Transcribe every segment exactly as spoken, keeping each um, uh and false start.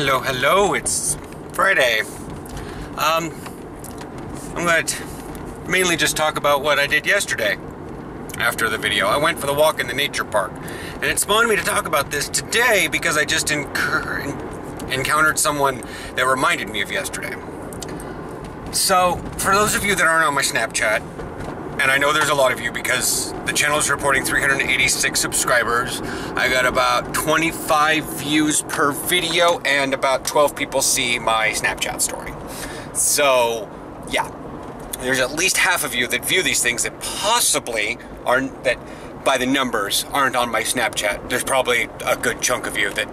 Hello, hello, it's Friday. Um, I'm going to mainly just talk about what I did yesterday after the video. I went for the walk in the nature park, and it spawned me to talk about this today because I just encountered someone that reminded me of yesterday. So, for those of you that aren't on my Snapchat, and I know there's a lot of you because the channel is reporting three hundred eighty-six subscribers. I got about twenty-five views per video and about twelve people see my Snapchat story. So, yeah, there's at least half of you that view these things that possibly aren't, that by the numbers aren't on my Snapchat. There's probably a good chunk of you that,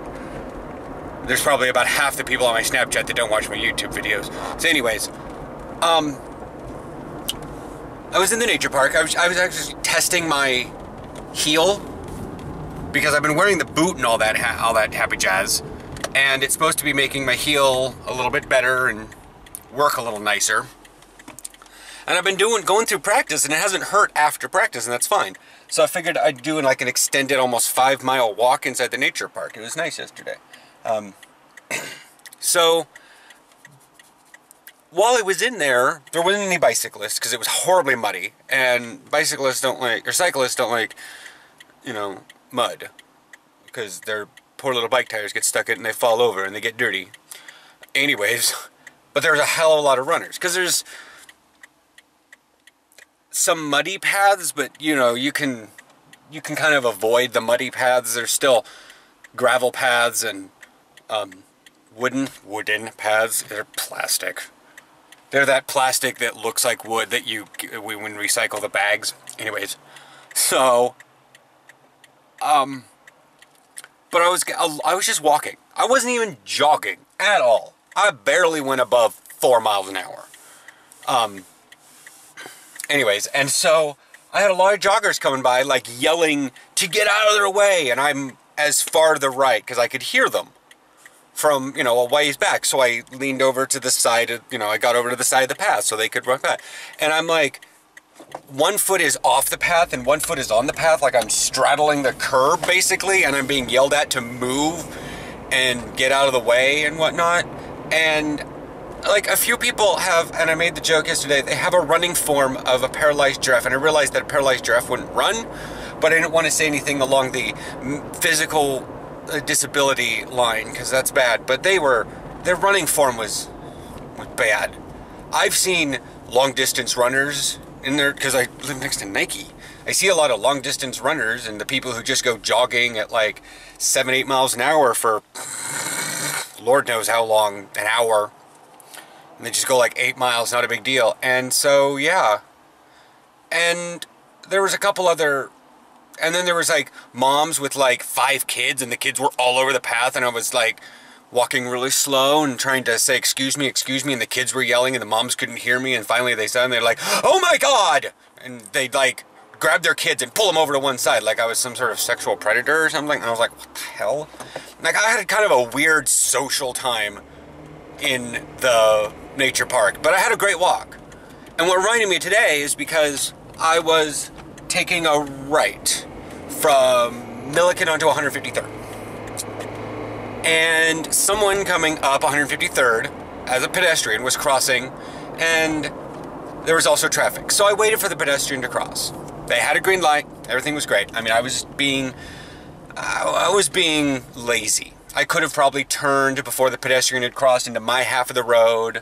there's probably about half the people on my Snapchat that don't watch my YouTube videos. So anyways, um, I was in the nature park. I was, I was actually testing my heel because I've been wearing the boot and all that, ha all that happy jazz, and it's supposed to be making my heel a little bit better and work a little nicer. And I've been doing going through practice, and it hasn't hurt after practice, and that's fine. So I figured I'd do like an extended, almost five mile walk inside the nature park. It was nice yesterday. Um, so. While I was in there, there wasn't any bicyclists because it was horribly muddy, and bicyclists don't like, or cyclists don't like, you know, mud, because their poor little bike tires get stuck in it and they fall over and they get dirty. Anyways, but there's a hell of a lot of runners because there's some muddy paths, but you know, you can you can kind of avoid the muddy paths. There's still gravel paths and um, wooden wooden paths. They're plastic. They're that plastic that looks like wood that you, we when recycle the bags. Anyways, so, um, but I was, I was just walking. I wasn't even jogging at all. I barely went above four miles an hour. Um, anyways, and so I had a lot of joggers coming by, like yelling to get out of their way. And I'm as far to the right because I could hear them from, you know, a ways back. So I leaned over to the side of, you know, I got over to the side of the path so they could run back. And I'm like, one foot is off the path and one foot is on the path. Like I'm straddling the curb basically, and I'm being yelled at to move and get out of the way and whatnot. And like a few people have, and I made the joke yesterday, they have a running form of a paralyzed giraffe. And I realized that a paralyzed giraffe wouldn't run, but I didn't want to say anything along the physical a disability line because that's bad, but they were, their running form was, was bad. I've seen long distance runners in there because I live next to Nike. I see a lot of long distance runners and the people who just go jogging at like seven, eight miles an hour for Lord knows how long, an hour. And they just go like eight miles, not a big deal. And so, yeah. And there was a couple other, and then there was like moms with like five kids and the kids were all over the path, and I was like walking really slow and trying to say, excuse me, excuse me. And the kids were yelling and the moms couldn't hear me. And finally they said, and they're like, oh my God. And they'd like grab their kids and pull them over to one side. Like I was some sort of sexual predator or something. And I was like, what the hell? Like I had kind of a weird social time in the nature park, but I had a great walk. And what reminded me today is because I was taking a right from Milliken onto one fifty-third. And someone coming up one fifty-third as a pedestrian was crossing, and there was also traffic. So I waited for the pedestrian to cross. They had a green light, everything was great. I mean, I was being, I was being lazy. I could have probably turned before the pedestrian had crossed into my half of the road,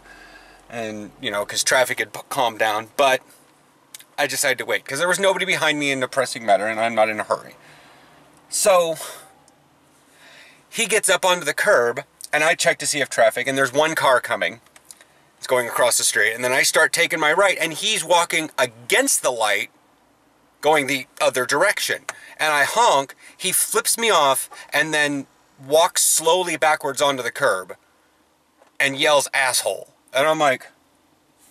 and you know, because traffic had calmed down, but I decided to wait because there was nobody behind me in a pressing matter, and I'm not in a hurry. So he gets up onto the curb, and I check to see if traffic, and there's one car coming. It's going across the street, and then I start taking my right, and he's walking against the light, going the other direction. And I honk, he flips me off, and then walks slowly backwards onto the curb and yells, asshole. And I'm like,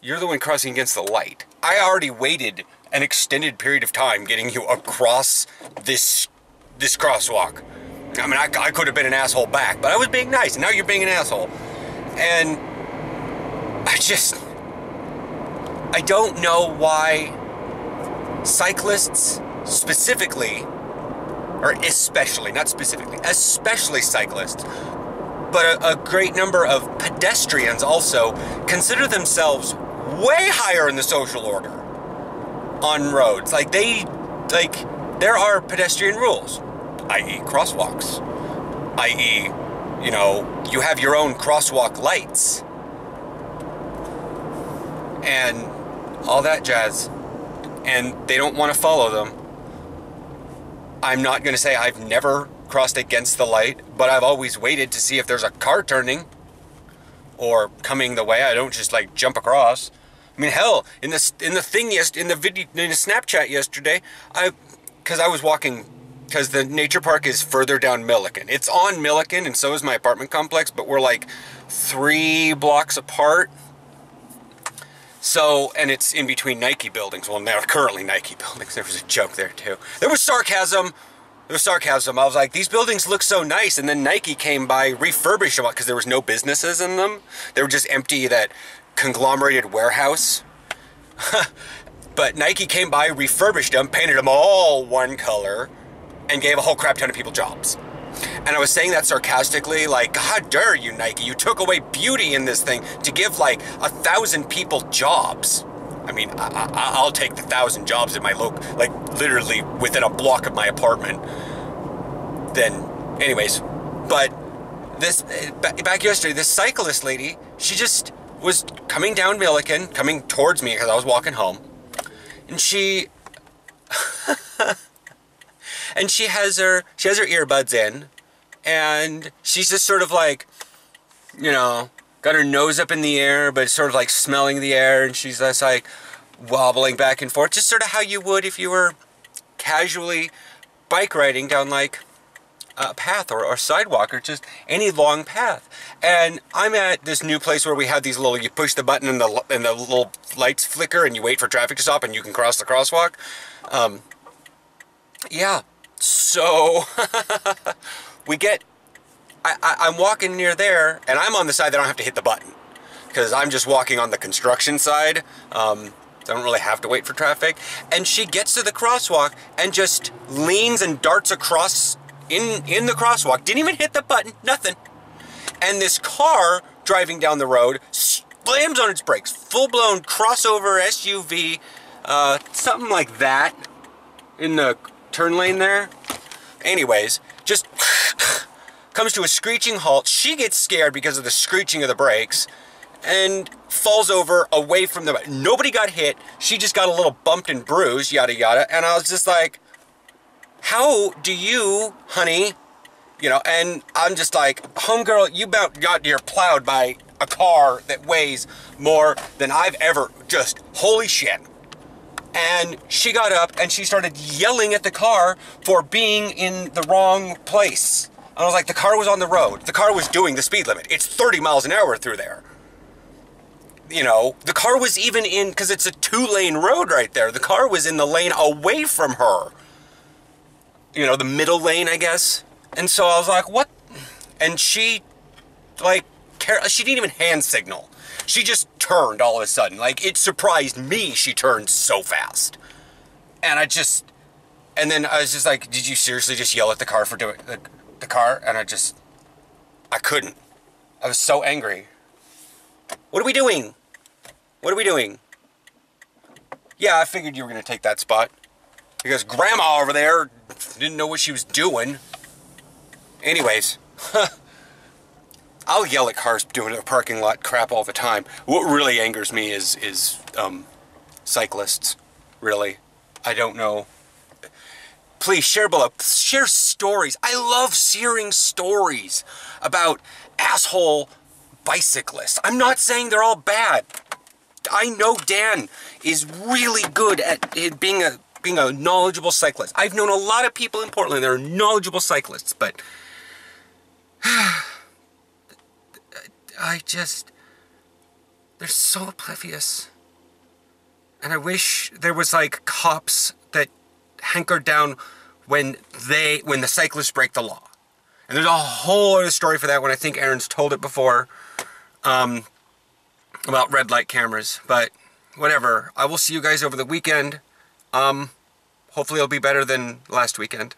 you're the one crossing against the light. I already waited an extended period of time getting you across this this crosswalk. I mean, I, I could have been an asshole back, but I was being nice, and now you're being an asshole. And I just, I don't know why cyclists specifically, or especially, not specifically, especially cyclists, but a, a great number of pedestrians also consider themselves way higher in the social order on roads. Like they, like there are pedestrian rules, that is crosswalks, that is, you know, you have your own crosswalk lights and all that jazz, and they don't want to follow them. I'm not going to say I've never crossed against the light, but I've always waited to see if there's a car turning or coming the way. I don't just like jump across. I mean, hell, in the in the thing yes, in the video in the Snapchat yesterday, I because I was walking because the nature park is further down Milliken. It's on Milliken, and so is my apartment complex, but we're like three blocks apart. So, and it's in between Nike buildings. Well, now currently Nike buildings. There was a joke there too. There was sarcasm. There was sarcasm. I was like, these buildings look so nice. And then Nike came by, refurbished them because there was no businesses in them. They were just empty, that conglomerated warehouse. But Nike came by, refurbished them, painted them all one color, and gave a whole crap ton of people jobs. And I was saying that sarcastically, like, how dare you, Nike? You took away beauty in this thing to give like a thousand people jobs. I mean, I, I, I'll take the thousand jobs in my local, like literally within a block of my apartment. Then, anyways, but this, back yesterday, this cyclist lady, she just was coming down Milliken, coming towards me because I was walking home. And she... And she has her she has her earbuds in, and she's just sort of like, you know, got her nose up in the air, but sort of like smelling the air, and she's just like wobbling back and forth, just sort of how you would if you were casually bike riding down like a path or, or sidewalk or just any long path. And I'm at this new place where we have these little, you push the button and the and the little lights flicker, and you wait for traffic to stop, and you can cross the crosswalk. Um, yeah. So, we get, I, I, I'm walking near there, and I'm on the side that I don't have to hit the button, because I'm just walking on the construction side. Um, I don't really have to wait for traffic. And she gets to the crosswalk and just leans and darts across in, in the crosswalk. Didn't even hit the button, nothing. And this car driving down the road slams on its brakes, full-blown crossover S U V, uh, something like that, in the turn lane there. Anyways, just comes to a screeching halt. She gets scared because of the screeching of the brakes and falls over away from the, nobody got hit. She just got a little bumped and bruised, yada, yada. And I was just like, how do you, honey, you know, and I'm just like, homegirl, you about got your plowed by a car that weighs more than I've ever, just, holy shit. And she got up and she started yelling at the car for being in the wrong place. And I was like, the car was on the road. The car was doing the speed limit. It's thirty miles an hour through there. You know, the car was even in, because it's a two-lane road right there. The car was in the lane away from her. You know, the middle lane, I guess. And so I was like, what? And she, like, she didn't even hand signal. She just turned all of a sudden. Like, it surprised me she turned so fast. And I just... And then I was just like, did you seriously just yell at the car for doing... The, the car? And I just... I couldn't. I was so angry. What are we doing? What are we doing? Yeah, I figured you were going to take that spot. Because Grandma over there didn't know what she was doing. Anyways. I'll yell at cars doing a parking lot crap all the time. What really angers me is is um, cyclists, really. I don't know. Please share below. Share stories. I love hearing stories about asshole bicyclists. I'm not saying they're all bad. I know Dan is really good at being a being a knowledgeable cyclist. I've known a lot of people in Portland that are knowledgeable cyclists, but. I just, they're so oblivious. And I wish there was like cops that hankered down when they, when the cyclists break the law. And there's a whole other story for that one. I think Aaron's told it before um, about red light cameras, but whatever. I will see you guys over the weekend. Um, hopefully it'll be better than last weekend.